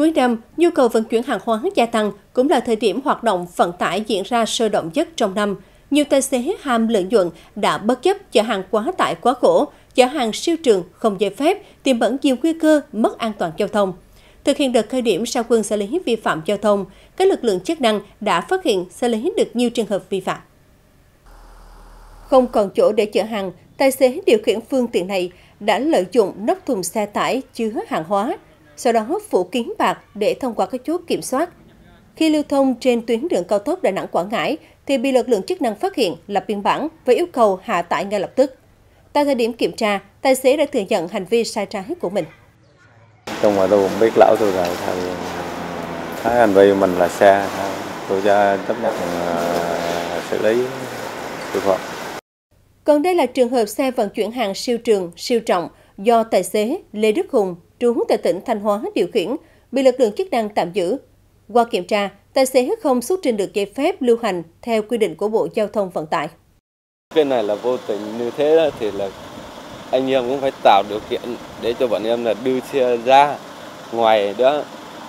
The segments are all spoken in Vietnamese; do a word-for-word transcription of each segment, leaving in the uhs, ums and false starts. Cuối năm, nhu cầu vận chuyển hàng hóa gia tăng cũng là thời điểm hoạt động vận tải diễn ra sôi động nhất trong năm. Nhiều tài xế ham lợi nhuận đã bất chấp chở hàng quá tải quá khổ, chở hàng siêu trường không giấy phép, tiềm ẩn nhiều nguy cơ mất an toàn giao thông. Thực hiện đợt khởi điểm ra quân xử lý vi phạm giao thông, các lực lượng chức năng đã phát hiện xử lý được nhiều trường hợp vi phạm. Không còn chỗ để chở hàng, tài xế điều khiển phương tiện này đã lợi dụng nắp thùng xe tải chứa hàng hóa, sau đó phủ kín bạt để thông qua các chốt kiểm soát. Khi lưu thông trên tuyến đường cao tốc Đà Nẵng Quảng Ngãi thì bị lực lượng chức năng phát hiện, lập biên bản và yêu cầu hạ tải ngay lập tức. Tại thời điểm kiểm tra, tài xế đã thừa nhận hành vi sai trái của mình. Trong mà tôi cũng biết lão tôi là thấy hành vi mình là sai, tôi ra chấp nhận xử lý vi phạm. Còn đây là trường hợp xe vận chuyển hàng siêu trường, siêu trọng do tài xế Lê Đức Hùng, trú tại tỉnh Thanh Hóa điều khiển, bị lực lượng chức năng tạm giữ. Qua kiểm tra, tài xế không xuất trình được giấy phép lưu hành theo quy định của Bộ Giao thông Vận tải. Cái này là vô tình như thế đó, thì là anh em cũng phải tạo điều kiện để cho bọn em là đưa xe ra ngoài đó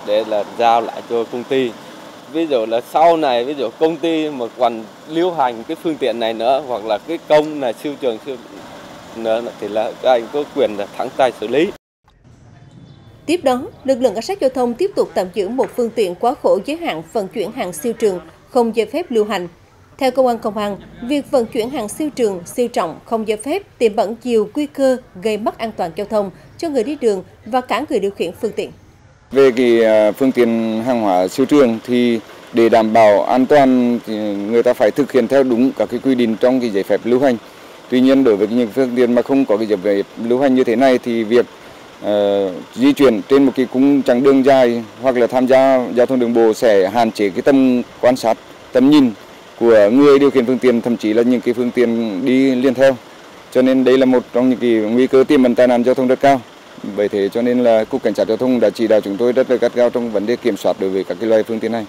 để là giao lại cho công ty. Ví dụ là sau này, ví dụ công ty mà còn lưu hành cái phương tiện này nữa, hoặc là cái công là siêu trường siêu nữa thì là các anh có quyền là thẳng tay xử lý. Tiếp đó, lực lượng cảnh sát giao thông tiếp tục tạm giữ một phương tiện quá khổ giới hạn vận chuyển hàng siêu trường không giấy phép lưu hành. Theo cơ quan công an, việc vận chuyển hàng siêu trường, siêu trọng không giấy phép tiềm ẩn nhiều nguy cơ gây mất an toàn giao thông cho người đi đường và cả người điều khiển phương tiện. Về cái phương tiện hàng hóa siêu trường thì để đảm bảo an toàn thì người ta phải thực hiện theo đúng các cái quy định trong cái giấy phép lưu hành. Tuy nhiên đối với những phương tiện mà không có cái giấy phép lưu hành như thế này thì việc uh, di chuyển trên một cái cung chặng đường dài hoặc là tham gia giao thông đường bộ sẽ hạn chế cái tầm quan sát, tầm nhìn của người điều khiển phương tiện, thậm chí là những cái phương tiện đi liên theo. Cho nên đây là một trong những cái nguy cơ tiềm ẩn tai nạn giao thông rất cao. Bởi thế cho nên là Cục Cảnh sát Giao thông đã chỉ đạo chúng tôi rất là gắt gao trong vấn đề kiểm soát đối với các cái loại phương tiện này.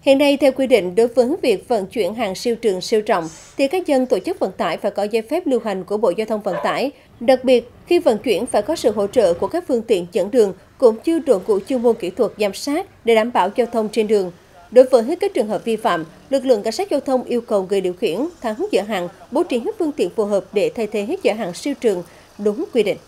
Hiện nay, theo quy định, đối với việc vận chuyển hàng siêu trường siêu trọng, thì các dân tổ chức vận tải phải có giấy phép lưu hành của Bộ Giao thông Vận tải. Đặc biệt, khi vận chuyển phải có sự hỗ trợ của các phương tiện dẫn đường, cũng như đội ngũ chuyên môn kỹ thuật giám sát để đảm bảo giao thông trên đường. Đối với các trường hợp vi phạm, lực lượng cảnh sát giao thông yêu cầu người điều khiển, thắng chở hàng, bố trí phương tiện phù hợp để thay thế chở hàng siêu trường đúng quy định.